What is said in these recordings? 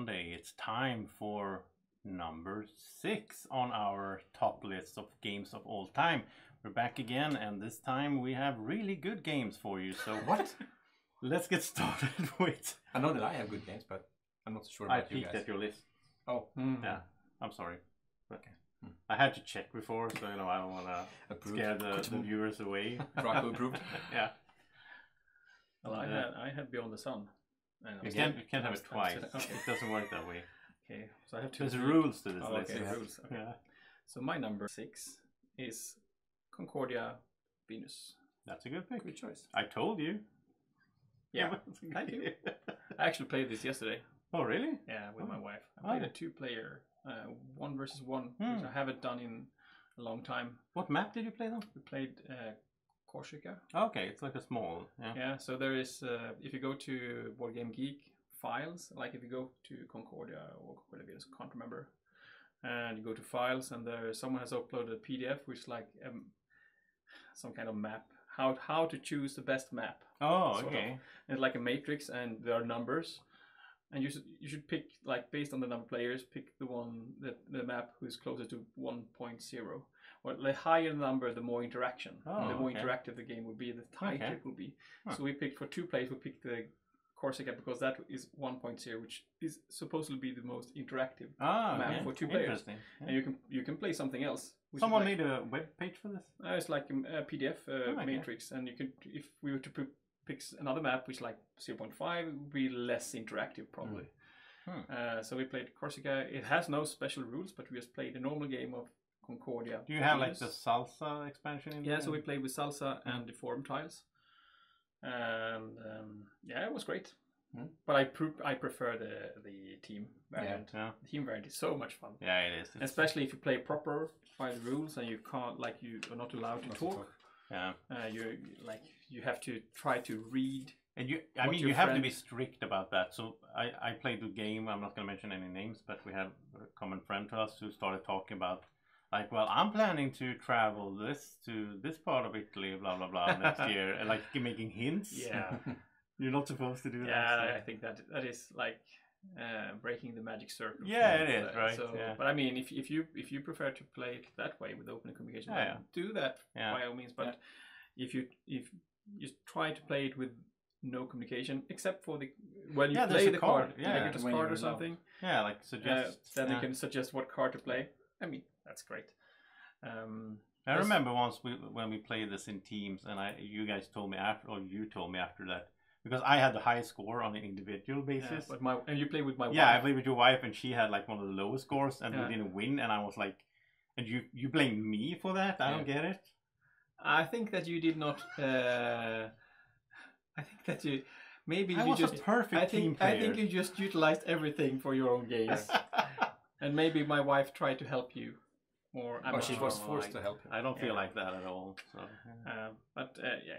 Sunday. It's time for number 6 on our top list of games of all time. We're back again, and this time we have really good games for you. So what? Let's get started with... I know that I have good games, but I'm not sure about you guys. I peeked at your list. Oh. Mm. Yeah, I'm sorry. Okay. Mm. I had to check before, so you know, I don't want to scare the viewers away. Draco approved. Yeah. Well, I had Beyond the Sun. You can't have it twice. Okay. It doesn't work that way. Okay, so I have two. There's rules to this. Oh, okay, yeah. Rules. Okay. Yeah. So my number 6 is Concordia Venus. That's a good pick. Good choice. I told you. Yeah. Thank you. I actually played this yesterday. Oh really? Yeah, with my wife. I played a 2-player, 1 versus 1, which I haven't done in a long time. What map did you play on? We played Korshika. Okay, it's like a small. Yeah. Yeah. So there is, if you go to Boardgamegeek files, like if you go to Concordia or Concordia Venus, I can't remember, and you go to files, and there someone has uploaded a PDF, which is like some kind of map, how to choose the best map. Oh, okay. It's like a matrix, and there are numbers, and you should pick, like, based on the number of players, pick the one that the map who's closer to 1.0. Well, the higher the number, the more interaction. Oh, the more interactive the game will be, the tighter it will be. Huh. So we picked, for 2 players, we picked the Korshika because that is 1.0, which is supposedly be the most interactive map for 2 players. Yeah. And you can play something else. Someone made a web page for this? It's like a PDF matrix, and you can, if we were to pick another map, which is like 0.5, it would be less interactive probably. Mm. So we played Korshika. It has no special rules, but we just played a normal game of Concordia. Do you have like the Salsa expansion in there? Yeah, so we played with Salsa and the Forum tiles. And yeah, it was great. Hmm? But I prefer the team variant. Yeah. The team variant is so much fun. Yeah, it is. Especially if you play proper by the rules, and you can't, like, you are not allowed to talk. Yeah. You have to try to read. And you have to be strict about that. So I played the game. I'm not going to mention any names, but we had a common friend to us who started talking about, like, well, I'm planning to travel to this part of Italy, blah blah blah, next year, and like making hints. Yeah, you're not supposed to do that. Yeah, so. I think that is like breaking the magic circle. Yeah, it is, right? So, yeah. But I mean, if you prefer to play it that way with open communication, do that by all means. But if you try to play it with no communication, except for the when you play the card, like a card or something. Yeah, like suggest. Then they can suggest what card to play. I mean. That's great. I remember once when we played this in teams, and you told me after that, because I had the highest score on an individual basis. Yeah, but and you played with my wife. Yeah, I played with your wife, and she had like one of the lowest scores, and we didn't win. And I was like, and you blamed me for that? I don't get it. I think that you did not. I think that you maybe I you was just a perfect team player. I think you just utilized everything for your own games. And maybe my wife tried to help you, or she was forced to help you. I don't feel like that at all. So,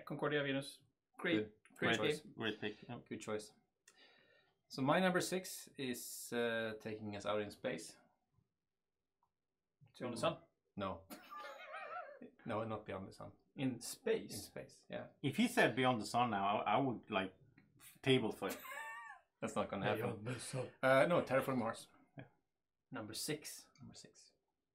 Concordia Venus, great pick, good choice. So my number 6 is taking us out in space. Beyond the Sun? No. No, not Beyond the Sun. In space. In space. Yeah. If he said Beyond the Sun now, I would like table foot. That's not gonna happen. Beyond the Sun. No, Terraforming Mars. Number 6. Number 6.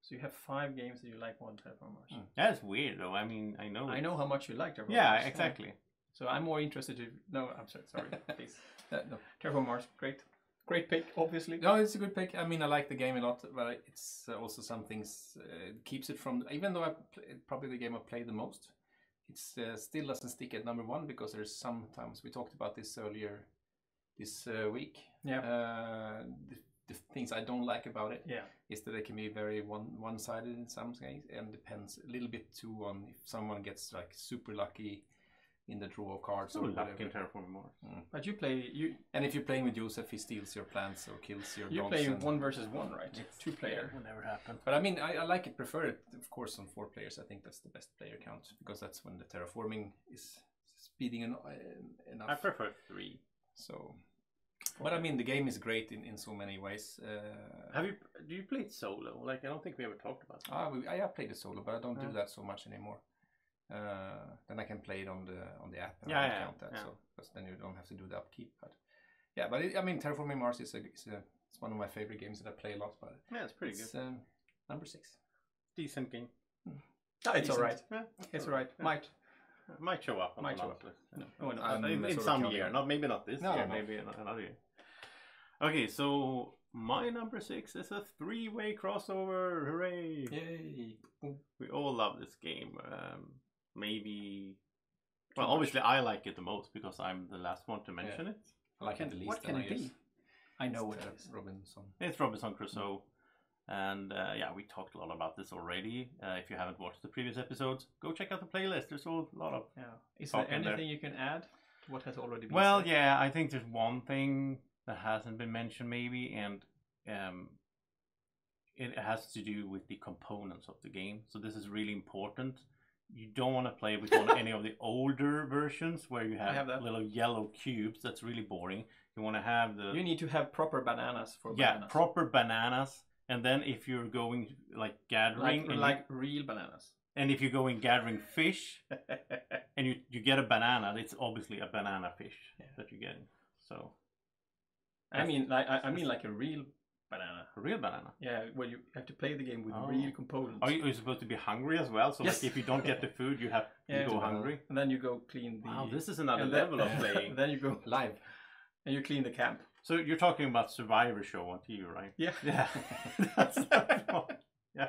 So you have 5 games that you like on Terraforming Mars. Mm. That's weird, though. I mean, I know how much you like Terraforming Mars. Yeah, exactly. So I'm more interested in... No, I'm sorry. Please. No. Terraforming Mars, great. Great pick, obviously. No, it's a good pick. I mean, I like the game a lot, but it's also some things... keeps it from... Even though probably the game I played the most, it still doesn't stick at number 1, because there's sometimes... We talked about this earlier this week. Yeah. The things I don't like about it is that it can be very one-sided in some ways, and depends a little bit too on if someone gets like super lucky in the draw of cards or whatever. Luck in Terraforming Mars. Mm. But and if you're playing with Joseph, he steals your plants or kills your dogs. You're playing 1 versus 1, right? It's 2-player. Will never happen. But I mean, I like it. Prefer it, of course, on 4 players. I think that's the best player count, because that's when the terraforming is speeding enough. I prefer 3. So. But I mean, the game is great in so many ways. Do you play it solo? Like, I don't think we ever talked about that. I played it solo, but I don't do that so much anymore. Then I can play it on the app, and I don't count that. So, because then you don't have to do the upkeep. But Yeah, but it, I mean, Terraforming Mars is one of my favorite games that I play a lot. But yeah, it's pretty good. Number 6. Decent game. No, it's all right. Yeah, it's all right. Yeah. Might show up. Might show up. No. Oh, no. In some year. Not maybe not this year. Maybe another year. Okay, so my number 6 is a three-way crossover. Hooray! Yay! We all love this game. Maybe. Well, obviously I like it the most because I'm the last one to mention it. I like it the least. What can it be? I know what it is. Robinson. It's Robinson Crusoe. And yeah, we talked a lot about this already. If you haven't watched the previous episodes, go check out the playlist. There's a lot of Is there anything you can add to what has already been said? Yeah, I think there's one thing that hasn't been mentioned maybe, and it has to do with the components of the game. So this is really important. You don't want to play with any of the older versions where you have little yellow cubes. That's really boring. You want to have the... You need to have proper bananas for bananas. Yeah, proper bananas. And then if you're going like gathering... Like real bananas. And if you're going gathering fish and you get a banana, it's obviously a banana fish that you're getting. So... I mean like a real banana. A real banana? Yeah, well, you have to play the game with real components. Are you supposed to be hungry as well? So like, if you don't get the food, you have you go hungry. And then you go clean the... Wow, this is another level of playing. Then you go live and you clean the camp. So you're talking about Survivor Show on TV, right? Yeah. Yeah. That's that one. Yeah.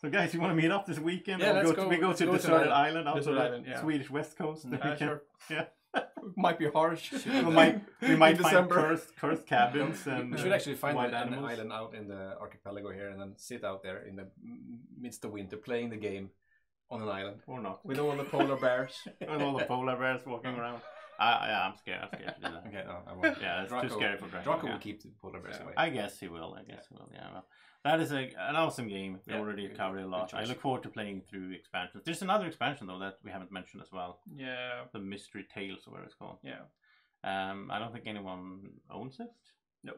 So guys, you want to meet up this weekend? Yeah, we go to Deserted Island, out to the Swedish West Coast. Sure. Yeah. Might be harsh. we might find cursed cabins, and we should actually find an island out in the archipelago here, and then sit out there in the midst of winter playing the game on an island, or not, with all the polar bears, walking around. Yeah, I'm scared to do that. Okay, no, I won't. Yeah, it's Draco, too scary for Draco. Draco will keep the polar bears away. I guess he will. Yeah. Well, that is an awesome game. We already covered a lot. I look forward to playing through expansions. There's another expansion though that we haven't mentioned as well. Yeah. The Mystery Tales, or whatever it's called. Yeah. I don't think anyone owns it. No.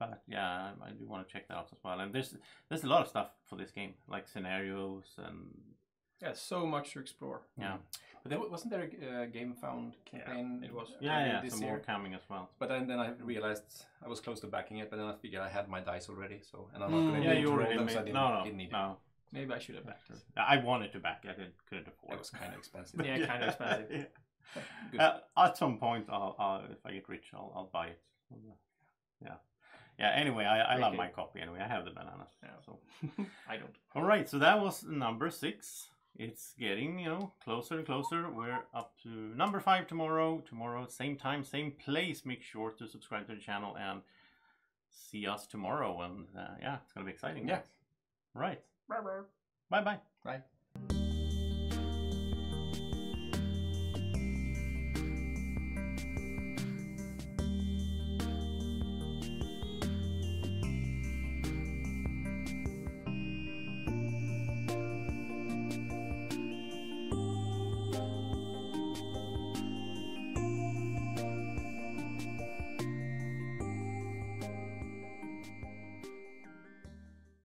But yeah, I do want to check that out as well. And there's a lot of stuff for this game, like scenarios and. Yeah, so much to explore. Yeah. But there, wasn't there a Game Found campaign? It was. Yeah, some more coming as well. But then I realized I was close to backing it, but then I figured I had my dice already, so... And I'm not going to didn't need it. Maybe I should have backed it. I wanted to back it, I couldn't afford it. It was kind of expensive. Yeah, kind of expensive. Yeah. At some point, I'll, if I get rich, I'll buy it. Yeah. Yeah, anyway, I love my copy anyway. I have the bananas. Yeah, so I don't. All right, so that was number 6. It's getting, closer and closer. We're up to number 5 tomorrow. Tomorrow, same time, same place. Make sure to subscribe to the channel and see us tomorrow. And yeah, it's going to be exciting. Yeah. Right. Bye-bye. Bye.